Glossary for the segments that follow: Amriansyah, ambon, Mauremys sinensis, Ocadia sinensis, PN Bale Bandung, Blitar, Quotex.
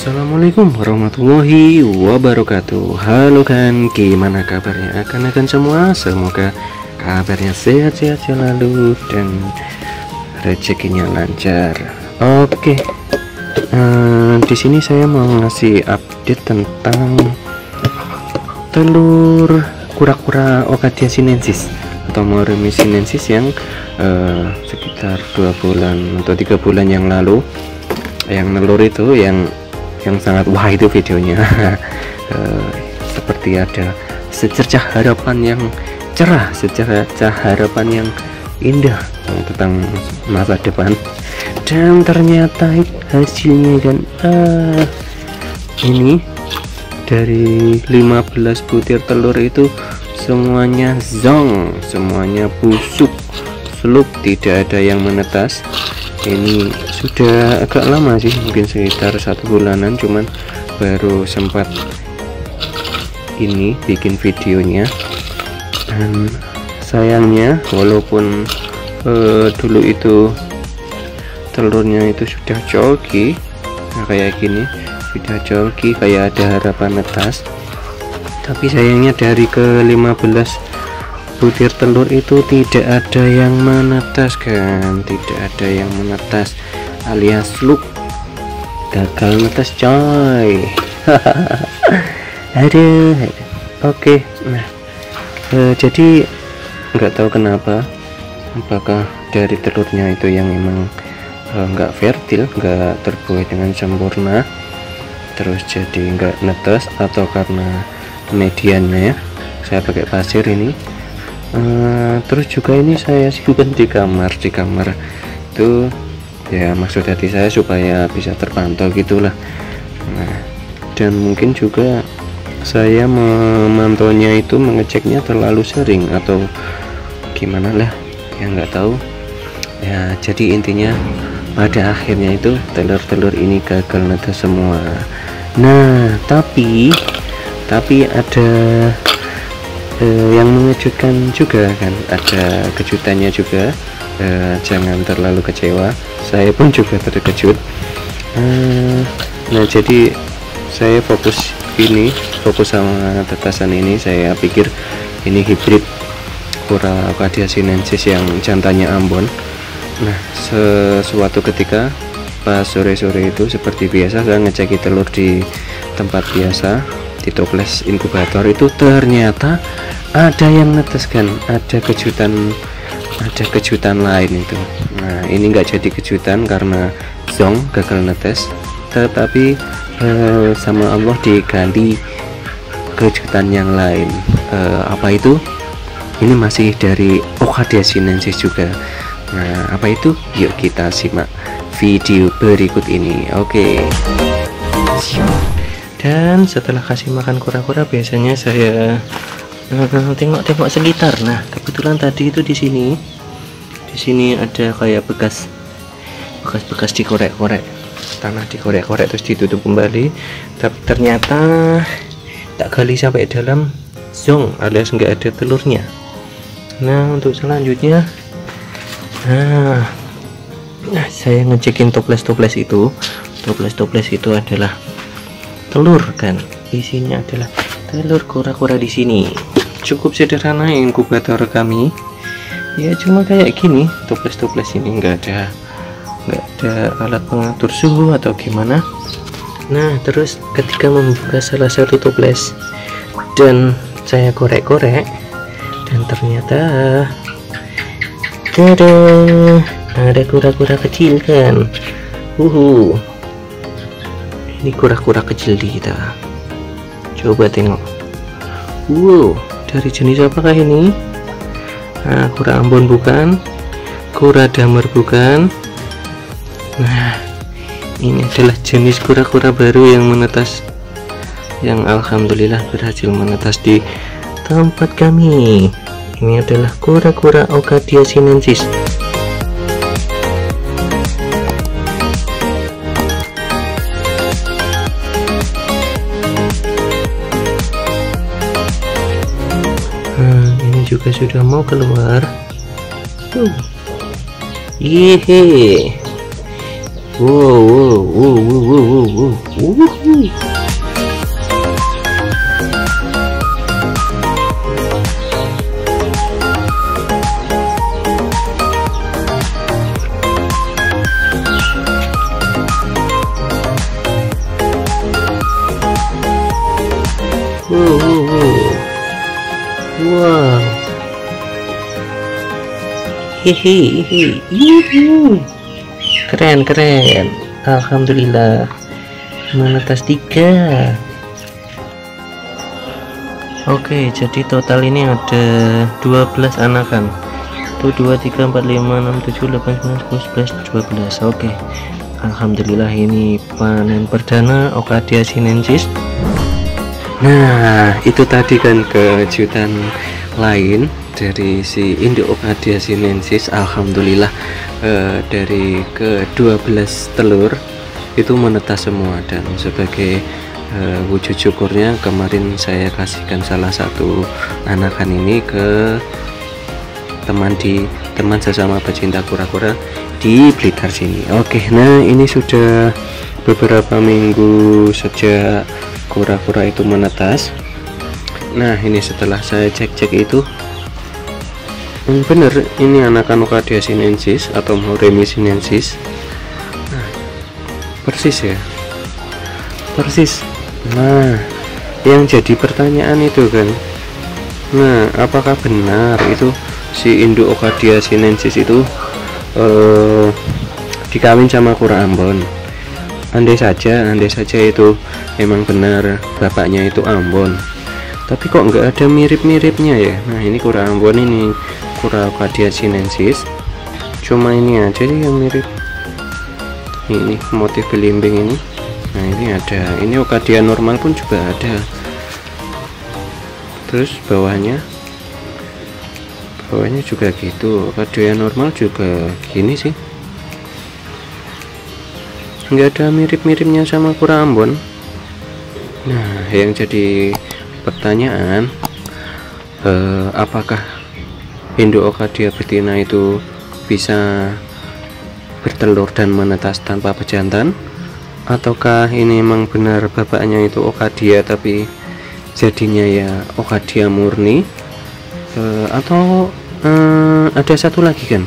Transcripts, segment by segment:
Assalamualaikum warahmatullahi wabarakatuh. Halo kan, gimana kabarnya akan semua? Semoga kabarnya sehat-sehat selalu dan rezekinya lancar. Oke, di sini saya mau ngasih update tentang telur kura-kura Ocadia sinensis atau Mauremys sinensis yang sekitar 2 bulan atau 3 bulan yang lalu yang nelur itu, yang sangat wah itu videonya. Seperti ada secercah harapan yang cerah, secercah harapan yang indah tentang masa depan, dan ternyata hasilnya kan ini dari 15 butir telur itu semuanya zong, semuanya busuk seluk, tidak ada yang menetas. Ini sudah agak lama sih, mungkin sekitar 1 bulanan, cuman baru sempat ini bikin videonya. Dan sayangnya walaupun dulu itu telurnya itu sudah colki, nah kayak gini sudah colki, kayak ada harapan netas, tapi sayangnya dari ke 15 butir telur itu tidak ada yang menetas kan, tidak ada yang menetas alias sluk, gagal netas coy. Aduh, oke. Nah, jadi nggak tahu kenapa, apakah dari telurnya itu yang memang nggak fertil, nggak terbuai dengan sempurna, terus jadi nggak netas, atau karena mediannya saya pakai pasir ini. Terus juga ini saya simpan di kamar, itu ya maksud hati saya supaya bisa terpantau gitulah. Nah, dan mungkin juga saya memantaunya itu, mengeceknya terlalu sering atau gimana lah ya, nggak tahu ya. Jadi intinya pada akhirnya itu telur-telur ini gagal netas semua. Nah, tapi ada yang mengejutkan juga kan, ada kejutannya juga. Jangan terlalu kecewa, saya pun juga terkejut. Nah, jadi saya fokus sama tetesan ini. Saya pikir ini hibrid kura Ocadia sinensis yang jantannya Ambon. Nah, sesuatu ketika pas sore-sore itu seperti biasa saya ngecek telur di tempat biasa, di toples inkubator itu, ternyata ada yang netes kan, ada kejutan lain itu. Nah, ini nggak jadi kejutan karena zong, gagal netes, tetapi sama Allah diganti kejutan yang lain. Apa itu? Ini masih dari Ocadia sinensis juga. Nah, apa itu? Yuk kita simak video berikut ini. Oke. Dan setelah kasih makan kura-kura biasanya saya tengok-tengok sekitar. Nah, kebetulan tadi itu di sini ada kayak bekas dikorek-korek, tanah dikorek-korek terus ditutup kembali. Tapi ternyata tak gali sampai dalam, zong, alias nggak ada telurnya. Nah, untuk selanjutnya, nah saya ngecekin toples itu adalah telur kan, isinya adalah telur kura-kura. Di sini cukup sederhana inkubator kami ya, cuma kayak gini toples-toples ini, nggak ada alat pengatur suhu atau gimana. Nah, terus ketika membuka salah satu toples dan saya korek-korek, dan ternyata tada, ada kura-kura kecil kan. Ini kura-kura kecil di kita. Coba tengok. Wow, dari jenis apakah ini? Nah, kura Ambon bukan, kura Damer bukan. Nah, ini adalah jenis kura-kura baru yang menetas, yang alhamdulillah berhasil menetas di tempat kami. Ini adalah kura-kura Ocadia sinensis. Juga sudah mau keluar. Yehe, Wow. Hehehe. Yuhu. Keren, keren. Alhamdulillah. Mana tas tiga? Oke, jadi total ini ada 12 anakan. 1, 2, 3, 4, 5, 6, 7, 8, 9, 10, 11, 12. Oke. Alhamdulillah ini panen perdana Ocadia sinensis. Nah, itu tadi kan kejutan lain dari si induk Ocadia sinensis. Alhamdulillah dari ke-12 telur itu menetas semua, dan sebagai wujud syukurnya kemarin saya kasihkan salah satu anakan ini ke teman sesama pecinta kura-kura di Blitar sini. Oke, nah ini sudah beberapa minggu sejak kura-kura itu menetas. Nah, ini setelah saya cek-cek itu bener, ini anakan Ocadia sinensis atau Mauremys sinensis. Nah, persis ya, persis. Nah, yang jadi pertanyaan itu kan, nah apakah benar itu si induk Ocadia sinensis itu dikawin sama kura Ambon? Andai saja itu emang benar bapaknya itu Ambon, tapi kok nggak ada mirip-miripnya ya. Nah, ini kura Ambon, ini kura Ocadia sinensis, cuma ini aja yang mirip, ini motif belimbing ini. Nah, ini ada, ini Ocadia normal pun juga ada. Terus bawahnya juga gitu, Ocadia normal juga gini sih, nggak ada mirip-miripnya sama kura Ambon. Nah, yang jadi pertanyaan, apakah induk Ocadia betina itu bisa bertelur dan menetas tanpa pejantan, ataukah ini memang benar bapaknya itu Ocadia tapi jadinya ya Ocadia murni, atau ada satu lagi kan,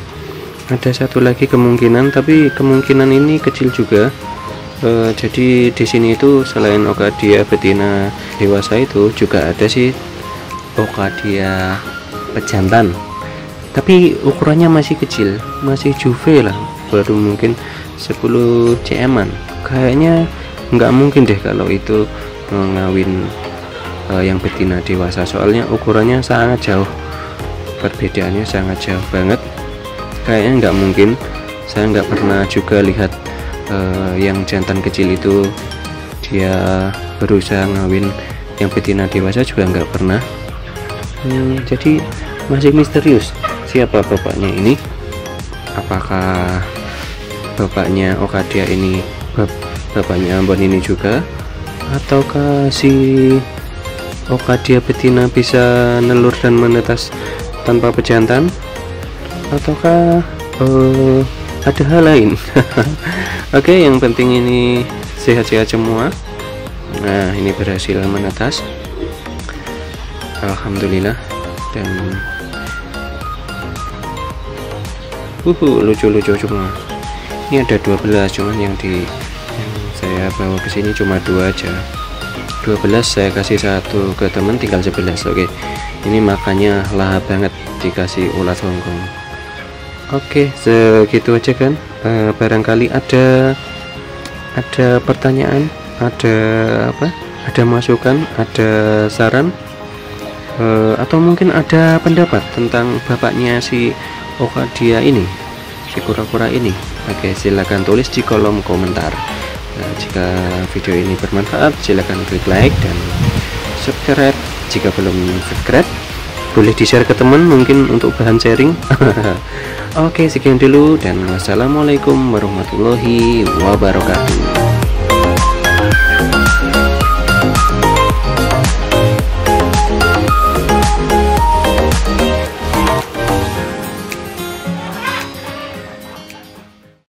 ada satu lagi kemungkinan, tapi kemungkinan ini kecil juga. Jadi di sini itu selain Ocadia betina dewasa itu juga ada sih Ocadia pejantan, tapi ukurannya masih kecil, masih juve lah, baru mungkin 10 cm-an kayaknya. Nggak mungkin deh kalau itu ngawin yang betina dewasa, soalnya ukurannya sangat jauh, perbedaannya sangat jauh banget. Kayaknya nggak mungkin. Saya nggak pernah juga lihat yang jantan kecil itu dia berusaha ngawin yang betina dewasa, juga nggak pernah. Jadi masih misterius siapa bapaknya ini. Apakah bapaknya Ocadia ini bapaknya Ambon ini juga, ataukah si Ocadia betina bisa nelur dan menetas tanpa pejantan, ataukah ada hal lain. Oke, yang penting ini sehat-sehat semua. Nah, ini berhasil menetas, alhamdulillah. Dan lucu-lucu cuma ini ada 12, cuman yang saya bawa ke sini cuma 2 aja. 12 saya kasih 1 ke temen, tinggal 11. Oke, ini makanya lahap banget dikasih ulat Hongkong. Oke, segitu aja kan. Barangkali ada pertanyaan, ada masukan, ada saran, atau mungkin ada pendapat tentang bapaknya si Ocadia ini, si kura-kura ini. Oke, silahkan tulis di kolom komentar. Nah, jika video ini bermanfaat, silahkan klik like dan subscribe. Jika belum subscribe, boleh di-share ke teman mungkin untuk bahan sharing. Oke, sekian dulu dan wassalamualaikum warahmatullahi wabarakatuh.